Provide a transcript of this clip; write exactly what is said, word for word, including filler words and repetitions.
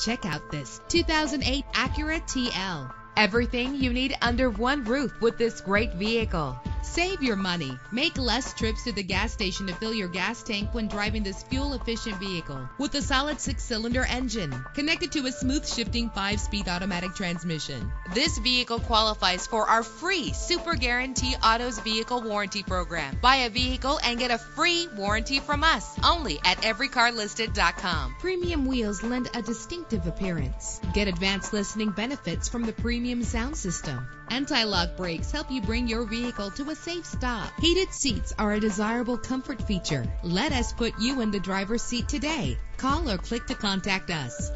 Check out this two thousand eight Acura T L. Everything you need under one roof with this great vehicle. Save your money. Make less trips to the gas station to fill your gas tank when driving this fuel-efficient vehicle. With a solid six-cylinder engine connected to a smooth-shifting five-speed automatic transmission. This vehicle qualifies for our free Super Guarantee Autos Vehicle Warranty Program. Buy a vehicle and get a free warranty from us only at every car listed dot com. Premium wheels lend a distinctive appearance. Get advanced listening benefits from the premium sound system. Anti-lock brakes help you bring your vehicle to a safe stop. Heated seats are a desirable comfort feature. Let us put you in the driver's seat today. Call or click to contact us.